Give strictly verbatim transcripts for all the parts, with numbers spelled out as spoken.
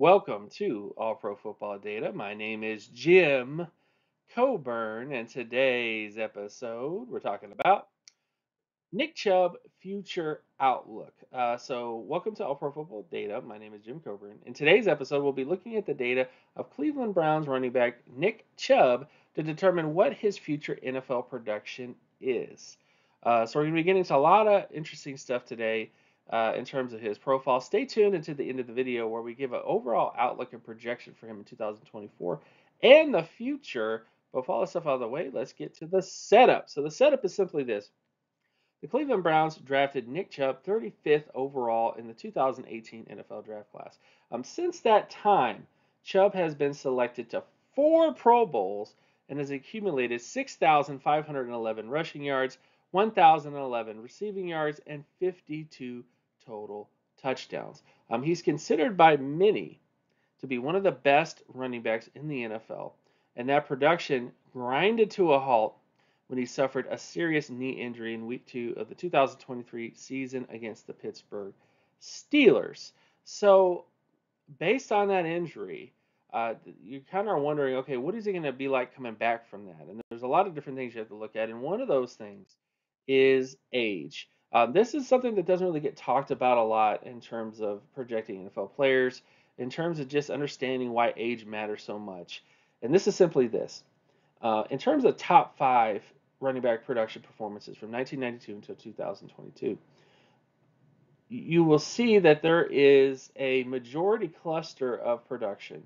Welcome to All Pro Football Data. My name is Jim Coburn, and today's episode we're talking about Nick Chubb future outlook. Uh, so welcome to All Pro Football Data. My name is Jim Coburn. In today's episode, we'll be looking at the data of Cleveland Browns running back Nick Chubb to determine what his future N F L production is. Uh, so we're going to be getting into a lot of interesting stuff today. Uh, in terms of his profile. Stay tuned until the end of the video where we give an overall outlook and projection for him in two thousand twenty-four and the future. But with all this stuff out of the way, let's get to the setup. So the setup is simply this. The Cleveland Browns drafted Nick Chubb thirty-fifth overall in the two thousand eighteen N F L draft class. Um, since that time, Chubb has been selected to four Pro Bowls and has accumulated six thousand five hundred eleven rushing yards, one thousand eleven receiving yards, and fifty-two total touchdowns. Um, he's considered by many to be one of the best running backs in the N F L, and that production grinded to a halt when he suffered a serious knee injury in week two of the two thousand twenty-three season against the Pittsburgh Steelers. So based on that injury, uh, you kind of are wondering, okay, what is he going to be like coming back from that? And there's a lot of different things you have to look at, and one of those things is age. Um, this is something that doesn't really get talked about a lot in terms of projecting N F L players, in terms of just understanding why age matters so much. And this is simply this. Uh, in terms of top five running back production performances from nineteen ninety-two until two thousand twenty-two, you will see that there is a majority cluster of production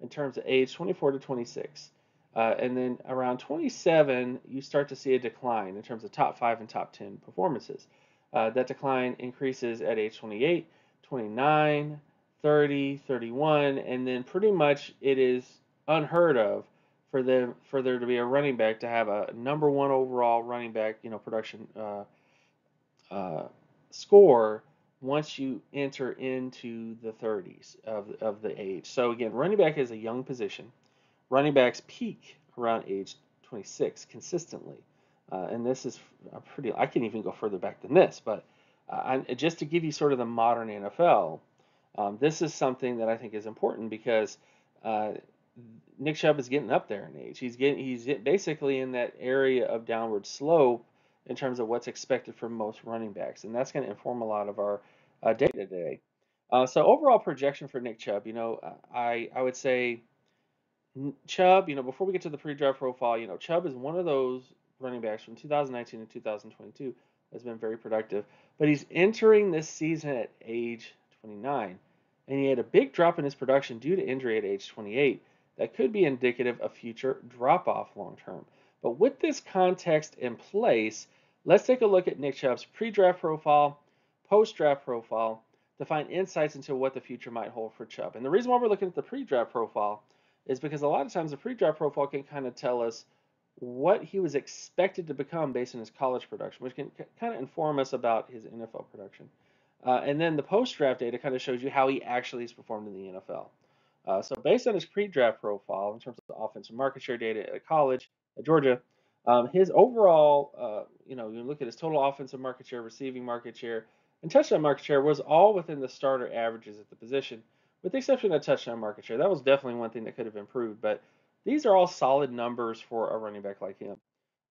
in terms of age twenty-four to twenty-six. Uh, and then around twenty-seven, you start to see a decline in terms of top five and top ten performances. Uh, that decline increases at age twenty-eight, twenty-nine, thirty, thirty-one, and then pretty much it is unheard of for them for there to be a running back to have a number one overall running back, you know, production uh, uh, score once you enter into the thirties of of the age. So again, running back is a young position. Running backs peak around age twenty-six consistently. Uh, and this is a pretty, I can even go further back than this, but uh, I, just to give you sort of the modern N F L, um, this is something that I think is important because uh, Nick Chubb is getting up there in age. He's getting, he's basically in that area of downward slope in terms of what's expected from most running backs. And that's going to inform a lot of our uh, data today. Uh, so overall projection for Nick Chubb, you know, I, I would say Chubb, you know, before we get to the pre-draft profile, you know, Chubb is one of those running backs from two thousand nineteen to two thousand twenty-two has been very productive, but he's entering this season at age twenty-nine, and he had a big drop in his production due to injury at age twenty-eight that could be indicative of future drop-off long-term. But with this context in place, let's take a look at Nick Chubb's pre-draft profile, post-draft profile, to find insights into what the future might hold for Chubb. And the reason why we're looking at the pre-draft profile is because a lot of times the pre-draft profile can kind of tell us what he was expected to become based on his college production, which can kind of inform us about his N F L production. Uh, and then the post-draft data kind of shows you how he actually has performed in the N F L. Uh, so based on his pre-draft profile, in terms of the offensive market share data at college, at Georgia, um, his overall, uh, you know, you look at his total offensive market share, receiving market share, and touchdown market share was all within the starter averages at the position, with the exception of touchdown market share. That was definitely one thing that could have improved, but these are all solid numbers for a running back like him.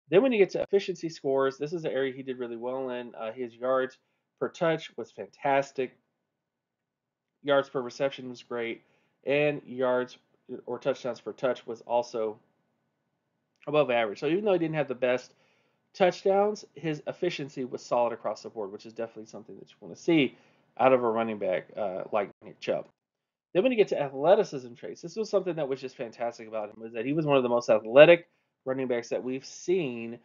Then when you get to efficiency scores, this is an area he did really well in. Uh, his yards per touch was fantastic. Yards per reception was great. And yards or touchdowns per touch was also above average. So even though he didn't have the best touchdowns, his efficiency was solid across the board, which is definitely something that you want to see out of a running back uh, like Nick Chubb. Then when you get to athleticism traits, this was something that was just fantastic about him, was that he was one of the most athletic running backs that we've seen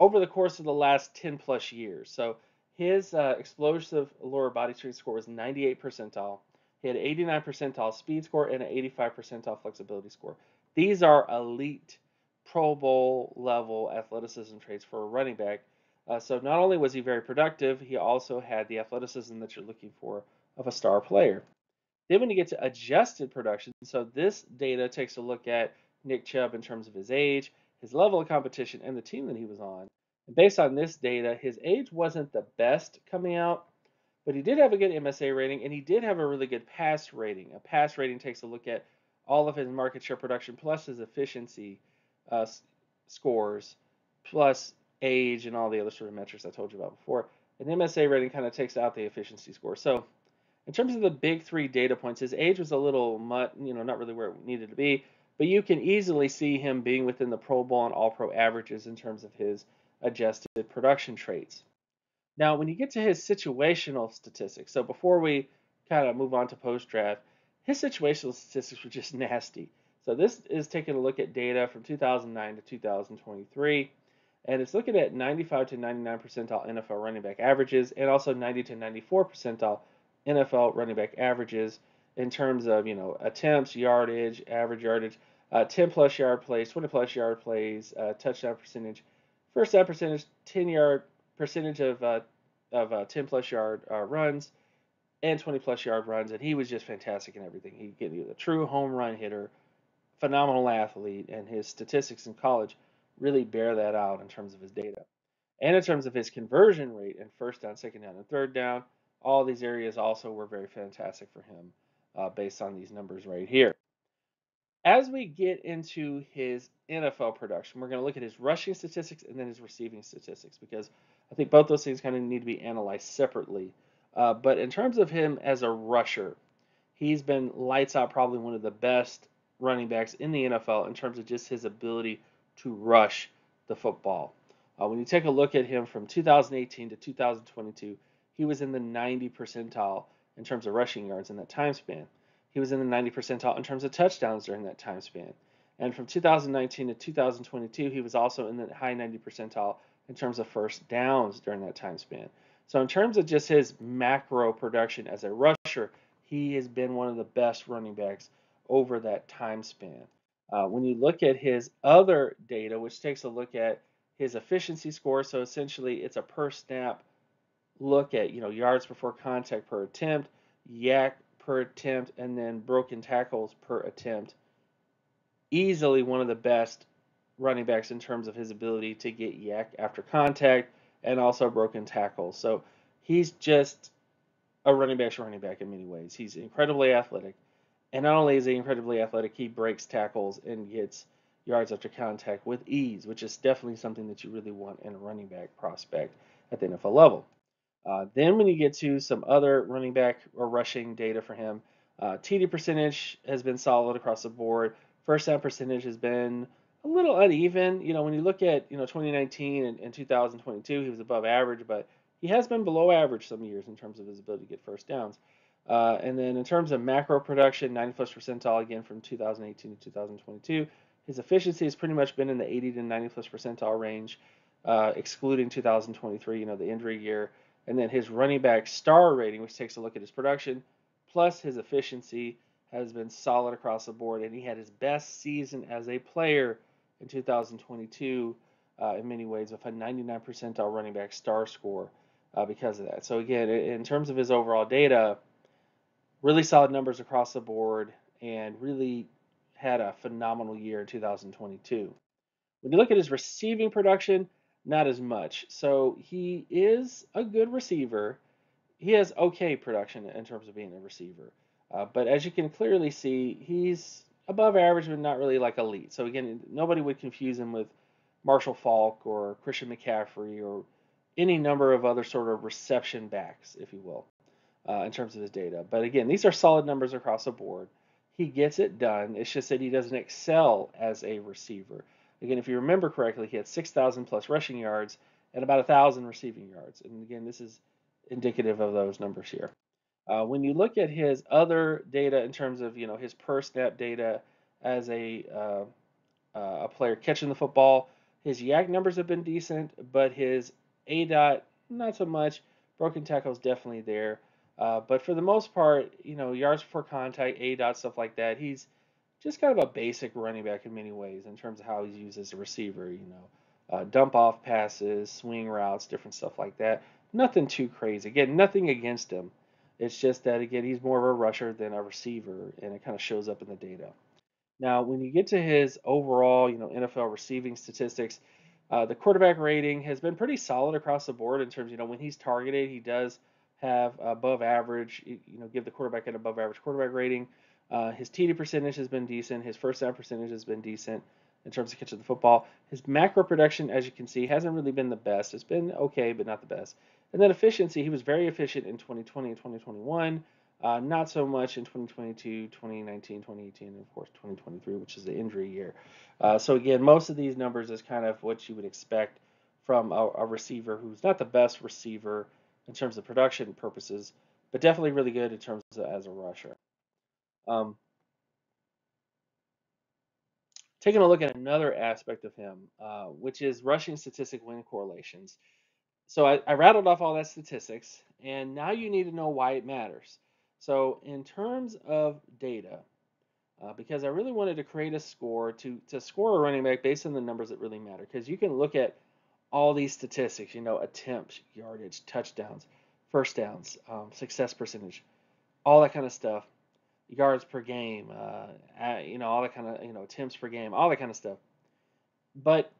over the course of the last ten plus years. So his uh, explosive lower body strength score was ninety-eight percentile. He had an eighty-nine percentile speed score and an eighty-five percentile flexibility score. These are elite Pro Bowl level athleticism traits for a running back. Uh, so not only was he very productive, he also had the athleticism that you're looking for of a star player. Then when you get to adjusted production, so this data takes a look at Nick Chubb in terms of his age, his level of competition, and the team that he was on. And based on this data, his age wasn't the best coming out. But he did have a good M S A rating, and he did have a really good pass rating. A pass rating takes a look at all of his market share production, plus his efficiency uh, scores, plus age and all the other sort of metrics I told you about before. An M S A rating kind of takes out the efficiency score. So in terms of the big three data points, his age was a little, you know, not really where it needed to be, but you can easily see him being within the Pro Bowl and All-Pro averages in terms of his adjusted production traits. Now, when you get to his situational statistics, so before we kind of move on to post-draft, his situational statistics were just nasty. So this is taking a look at data from two thousand nine to two thousand twenty-three, and it's looking at ninety-five to ninety-nine percentile N F L running back averages and also ninety to ninety-four percentile N F L running back averages in terms of, you know, attempts, yardage, average yardage, uh, ten-plus yard plays, twenty-plus yard plays, uh, touchdown percentage, first down percentage, ten-yard percentage of uh, of uh, ten-plus yard uh, runs, and twenty-plus yard runs, and he was just fantastic in everything. He could be a true home run hitter, phenomenal athlete, and his statistics in college really bear that out in terms of his data. And in terms of his conversion rate in first down, second down, and third down, all these areas also were very fantastic for him uh, based on these numbers right here. As we get into his N F L production, we're going to look at his rushing statistics and then his receiving statistics, because I think both those things kind of need to be analyzed separately. Uh, but in terms of him as a rusher, he's been lights out, probably one of the best running backs in the N F L in terms of just his ability to rush the football. Uh, when you take a look at him from two thousand eighteen to two thousand twenty-two, he was in the ninetieth percentile in terms of rushing yards in that time span. He was in the ninetieth percentile in terms of touchdowns during that time span. And from two thousand nineteen to two thousand twenty-two, he was also in the high ninetieth percentile in terms of first downs during that time span. So in terms of just his macro production as a rusher, he has been one of the best running backs over that time span. Uh, when you look at his other data, which takes a look at his efficiency score, so essentially it's a per snap look at, you know, yards before contact per attempt, yak per attempt, and then broken tackles per attempt. Easily one of the best running backs in terms of his ability to get yak after contact and also broken tackles. So he's just a running back's running back in many ways. He's incredibly athletic. And not only is he incredibly athletic, he breaks tackles and gets yards after contact with ease, which is definitely something that you really want in a running back prospect at the N F L level. Uh, then when you get to some other running back or rushing data for him, uh, T D percentage has been solid across the board. First down percentage has been a little uneven. You know, when you look at, you know, twenty nineteen and, and two thousand twenty-two, he was above average, but he has been below average some years in terms of his ability to get first downs. Uh, and then in terms of macro production, ninetieth percentile again from two thousand eighteen to two thousand twenty-two. His efficiency has pretty much been in the eighty to ninetieth percentile range, uh, excluding two thousand twenty-three, you know, the injury year. And then his running back star rating, which takes a look at his production, plus his efficiency, has been solid across the board. And he had his best season as a player in two thousand twenty-two uh, in many ways, with a ninety-ninth percentile running back star score uh, because of that. So again, in terms of his overall data, really solid numbers across the board, and really had a phenomenal year in two thousand twenty-two. When you look at his receiving production, not as much. So he is a good receiver. He has okay production in terms of being a receiver. Uh, but as you can clearly see, he's above average, but not really like elite. So again, nobody would confuse him with Marshall Faulk or Christian McCaffrey or any number of other sort of reception backs, if you will. Uh, in terms of his data. But again, these are solid numbers across the board. He gets it done. It's just that he doesn't excel as a receiver. Again, if you remember correctly, he had six thousand plus rushing yards and about one thousand receiving yards. And again, this is indicative of those numbers here. Uh, when you look at his other data in terms of, you know, his per snap data as a, uh, uh, a player catching the football, his yak numbers have been decent, but his A DOT, not so much. Broken tackles definitely there. Uh, but for the most part, you know, yards before contact, A DOT, stuff like that, he's just kind of a basic running back in many ways in terms of how he's used as a receiver, you know, uh, dump off passes, swing routes, different stuff like that. Nothing too crazy. Again, nothing against him. It's just that, again, he's more of a rusher than a receiver, and it kind of shows up in the data. Now, when you get to his overall, you know, N F L receiving statistics, uh, the quarterback rating has been pretty solid across the board in terms, you know, when he's targeted, he does have above average, you know, give the quarterback an above average quarterback rating. Uh, his T D percentage has been decent. His first down percentage has been decent in terms of catching the football. His macro production, as you can see, hasn't really been the best. It's been okay, but not the best. And then efficiency, he was very efficient in twenty twenty and twenty twenty-one. Uh, not so much in twenty twenty-two, twenty nineteen, twenty eighteen, and of course twenty twenty-three, which is the injury year. Uh, so again, most of these numbers is kind of what you would expect from a, a receiver who's not the best receiver in terms of production purposes, but definitely really good in terms of as a rusher. Um, taking a look at another aspect of him, uh, which is rushing statistic win correlations. So I, I rattled off all that statistics, and now you need to know why it matters. So in terms of data, uh, because I really wanted to create a score to, to score a running back based on the numbers that really matter, because you can look at all these statistics, you know, attempts, yardage, touchdowns, first downs, um, success percentage, all that kind of stuff, yards per game, uh, you know, all that kind of, you know, attempts per game, all that kind of stuff. But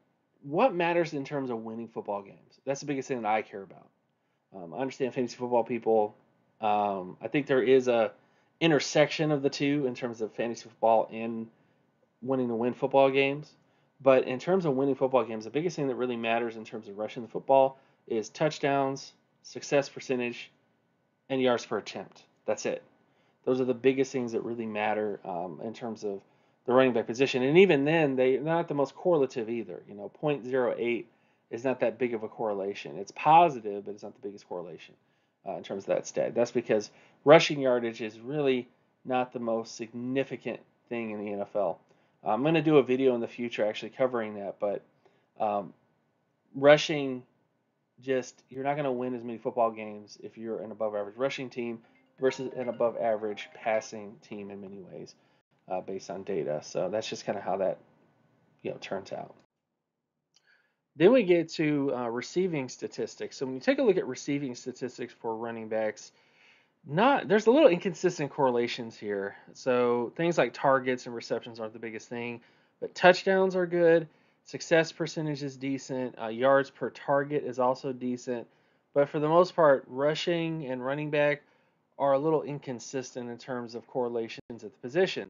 what matters in terms of winning football games? That's the biggest thing that I care about. Um, I understand fantasy football people. Um, I think there is a intersection of the two in terms of fantasy football and wanting to win football games. But in terms of winning football games, the biggest thing that really matters in terms of rushing the football is touchdowns, success percentage, and yards per attempt. That's it. Those are the biggest things that really matter um, in terms of the running back position. And even then, they're not the most correlative either. You know, zero point zero eight is not that big of a correlation. It's positive, but it's not the biggest correlation uh, in terms of that stat. That's because rushing yardage is really not the most significant thing in the N F L. I'm going to do a video in the future actually covering that, but um, rushing, just you're not going to win as many football games if you're an above-average rushing team versus an above-average passing team in many ways uh, based on data. So that's just kind of how that, you know, turns out. Then we get to uh, receiving statistics. So when you take a look at receiving statistics for running backs, Not, there's a little inconsistent correlations here. So things like targets and receptions aren't the biggest thing, but touchdowns are good. Success percentage is decent. Uh, yards per target is also decent. But for the most part, rushing and running back are a little inconsistent in terms of correlations at the position.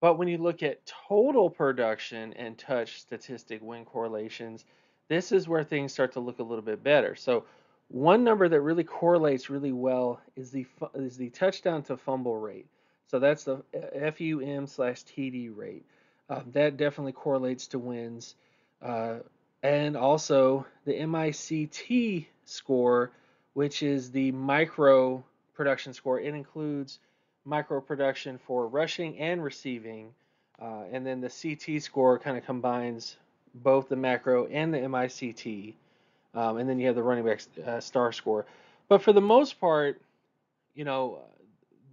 But when you look at total production and touch statistic win correlations, this is where things start to look a little bit better. So one number that really correlates really well is the is the touchdown to fumble rate. So that's the F U M slash T D rate. Uh, that definitely correlates to wins. Uh, and also the M I C T score, which is the micro production score. It includes micro production for rushing and receiving. Uh, and then the C T score kind of combines both the macro and the M I C T. Um, and then you have the running back uh, star score. But for the most part, you know,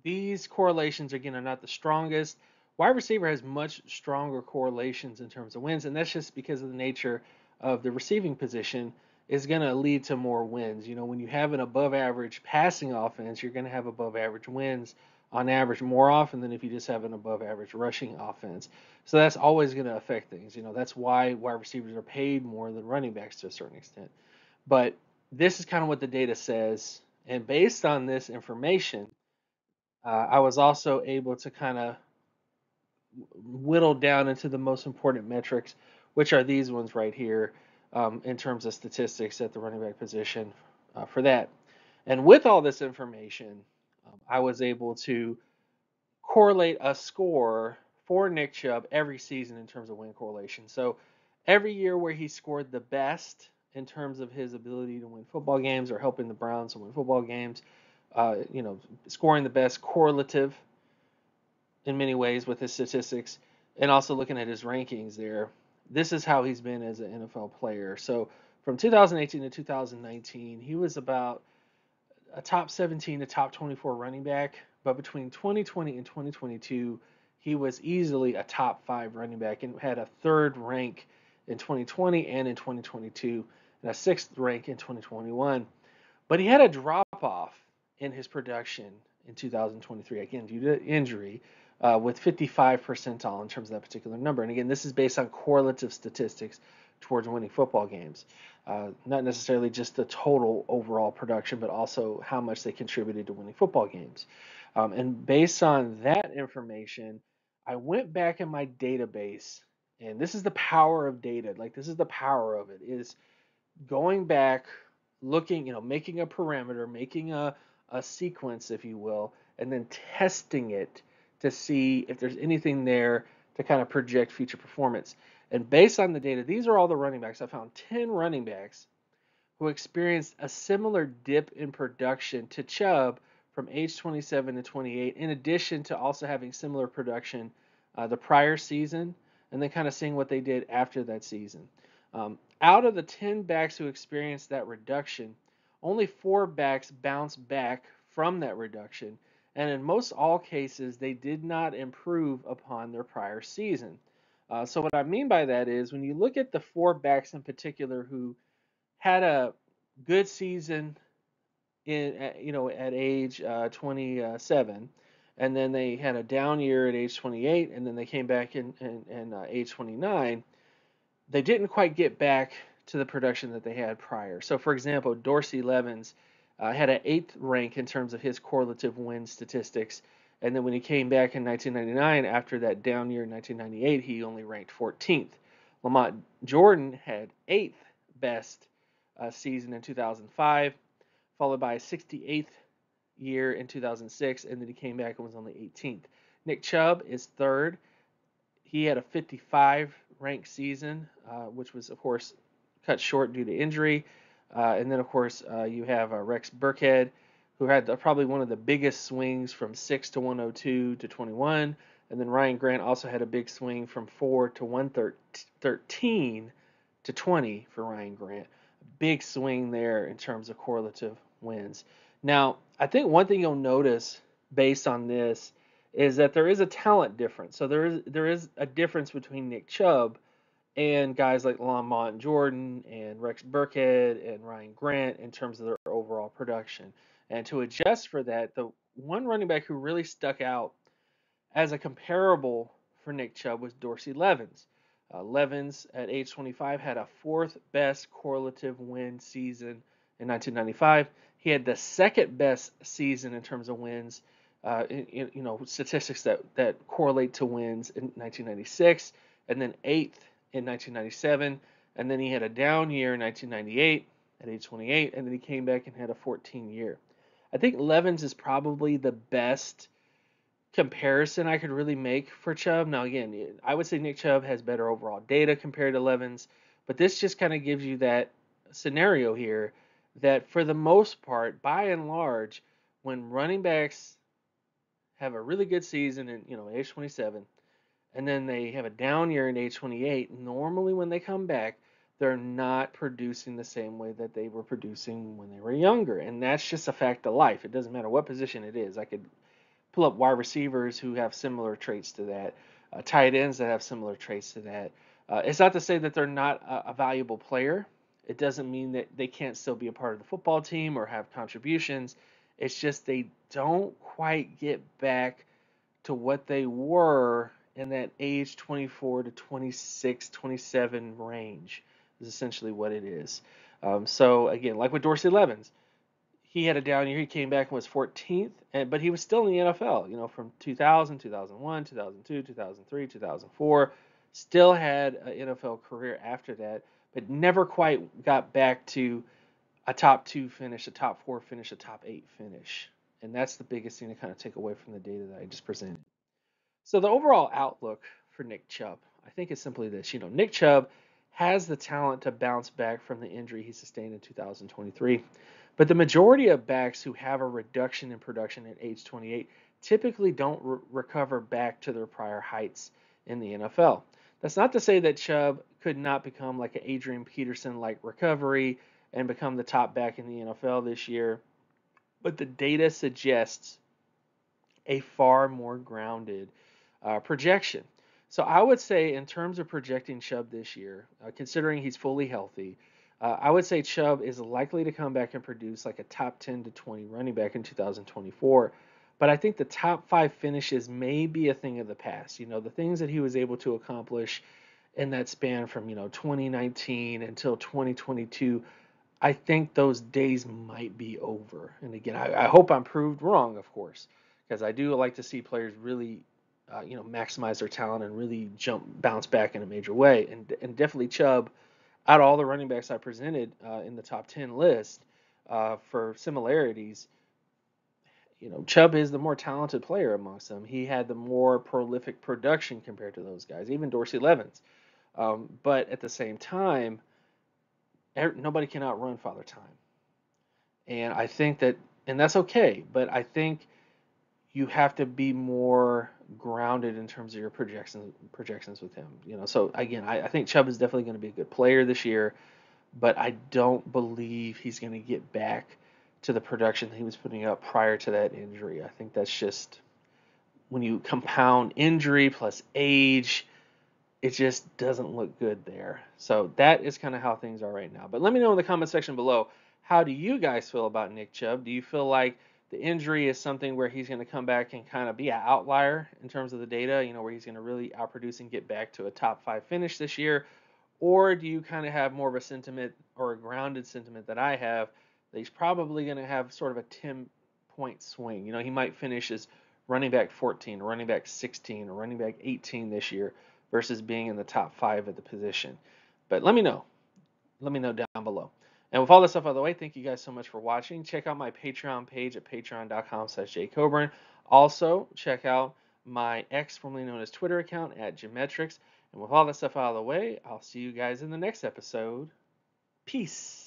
these correlations, again, are not the strongest. Wide receiver has much stronger correlations in terms of wins, and that's just because of the nature of the receiving position is going to lead to more wins. You know, when you have an above-average passing offense, you're going to have above-average wins on average more often than if you just have an above-average rushing offense. So that's always going to affect things. You know, that's why wide receivers are paid more than running backs to a certain extent. But this is kind of what the data says. And based on this information, uh, I was also able to kind of whittle down into the most important metrics, which are these ones right here um, in terms of statistics at the running back position uh, for that. And with all this information, um, I was able to correlate a score for Nick Chubb every season in terms of win correlation. So every year where he scored the best in terms of his ability to win football games or helping the Browns to win football games, uh, you know, scoring the best correlative in many ways with his statistics, and also looking at his rankings there, this is how he's been as an N F L player. So from two thousand eighteen to two thousand nineteen, he was about a top seventeen to top twenty-four running back, but between twenty twenty and twenty twenty-two, he was easily a top five running back and had a third rank in twenty twenty and in twenty twenty-two. And a sixth rank in twenty twenty-one, but he had a drop-off in his production in two thousand twenty-three, again, due to injury, uh, with fifty-five percentile in terms of that particular number. And again, this is based on correlative statistics towards winning football games. Uh, not necessarily just the total overall production, but also how much they contributed to winning football games. Um, and based on that information, I went back in my database, and this is the power of data. Like, this is the power of it, is going back, looking, you know, making a parameter, making a, a sequence, if you will, and then testing it to see if there's anything there to kind of project future performance. And based on the data, these are all the running backs. I found ten running backs who experienced a similar dip in production to Chubb from age twenty-seven to twenty-eight, in addition to also having similar production uh, the prior season, and then kind of seeing what they did after that season. Um, out of the ten backs who experienced that reduction, only four backs bounced back from that reduction, and in most all cases, they did not improve upon their prior season. Uh, so what I mean by that is, when you look at the four backs in particular who had a good season in, you know, at age uh, twenty-seven, and then they had a down year at age twenty-eight, and then they came back in, in, in uh, age twenty-nine, they didn't quite get back to the production that they had prior. So, for example, Dorsey Levens uh, had an eighth rank in terms of his correlative win statistics. And then when he came back in nineteen ninety-nine, after that down year in nineteen ninety-eight, he only ranked fourteenth. Lamont Jordan had eighth best uh, season in two thousand five, followed by a sixty-eighth year in two thousand six, and then he came back and was only eighteenth. Nick Chubb is third. He had a fifty-five rank season, uh, which was, of course, cut short due to injury. Uh, and then, of course, uh, you have uh, Rex Burkhead, who had the, probably one of the biggest swings from six to one oh two to twenty-one. And then Ryan Grant also had a big swing from four to one thirteen to twenty for Ryan Grant. Big swing there in terms of correlative wins. Now, I think one thing you'll notice based on this is that there is a talent difference. So there is there is a difference between Nick Chubb and guys like Lamont Jordan and Rex Burkhead and Ryan Grant in terms of their overall production. And to adjust for that, the one running back who really stuck out as a comparable for Nick Chubb was Dorsey Levens. Uh, Levens, at age twenty-five, had a fourth best correlative win season in nineteen ninety-five. He had the second best season in terms of wins, uh, in, in, you know, statistics that, that correlate to wins in nineteen ninety-six, and then eighth in nineteen ninety-seven. And then he had a down year in nineteen ninety-eight at age twenty-eight, and then he came back and had a fourteen year. I think Levens is probably the best comparison I could really make for Chubb. Now, again, I would say Nick Chubb has better overall data compared to Levens, but this just kind of gives you that scenario here that, for the most part, by and large, when running backs have a really good season in, you know, age twenty-seven, and then they have a down year in age twenty-eight, normally when they come back, they're not producing the same way that they were producing when they were younger. And that's just a fact of life. It doesn't matter what position it is. I could pull up wide receivers who have similar traits to that, uh, tight ends that have similar traits to that. Uh, it's not to say that they're not a, a valuable player. It doesn't mean that they can't still be a part of the football team or have contributions. It's just they don't quite get back to what they were in that age twenty-four to twenty-six, twenty-seven range. Is essentially what it is. Um, so again, like with Dorsey Levens, he had a down year. He came back and was fourteenth, and but he was still in the N F L. You know, from two thousand, two thousand one, two thousand two, two thousand three, two thousand four, still had an N F L career after that, but never quite got back to a top two finish, a top four finish, a top eight finish. And that's the biggest thing to kind of take away from the data that I just presented. So the overall outlook for Nick Chubb, I think, is simply this. You know, Nick Chubb has the talent to bounce back from the injury he sustained in two thousand twenty-three. But the majority of backs who have a reduction in production at age twenty-eight typically don't re- recover back to their prior heights in the N F L. That's not to say that Chubb could not become like an Adrian Peterson-like recovery and become the top back in the N F L this year, but the data suggests a far more grounded uh, projection. So I would say, in terms of projecting Chubb this year, uh, considering he's fully healthy, uh, I would say Chubb is likely to come back and produce like a top ten to twenty running back in two thousand twenty-four. But I think the top five finishes may be a thing of the past. You know, the things that he was able to accomplish in that span from, you know, twenty nineteen until twenty twenty-two, I think those days might be over. And again, I, I hope I'm proved wrong, of course, because I do like to see players really, uh, you know, maximize their talent and really jump, bounce back in a major way. And and definitely Chubb, out of all the running backs I presented uh, in the top ten list uh, for similarities, you know, Chubb is the more talented player amongst them. He had the more prolific production compared to those guys, even Dorsey Levens. Um, but at the same time, nobody can outrun Father Time. And I think that, and that's okay, but I think you have to be more grounded in terms of your projections projections with him. You know, so again, I, I think Chubb is definitely going to be a good player this year, but I don't believe he's going to get back to the production that he was putting up prior to that injury. I think that's just, when you compound injury plus age, it just doesn't look good there. So that is kind of how things are right now. But let me know in the comment section below, how do you guys feel about Nick Chubb? Do you feel like the injury is something where he's going to come back and kind of be an outlier in terms of the data, you know, where he's going to really outproduce and get back to a top five finish this year? Or do you kind of have more of a sentiment, or a grounded sentiment that I have, that he's probably going to have sort of a ten-point swing? You know, he might finish as running back fourteen, running back sixteen, or running back eighteen this year versus being in the top five at the position. But let me know. Let me know down below. And with all this stuff out of the way, thank you guys so much for watching. Check out my Patreon page at patreon dot com slash jcoburn. Also, check out my ex, formerly known as Twitter account, at Geometrics. And with all that stuff out of the way, I'll see you guys in the next episode. Peace.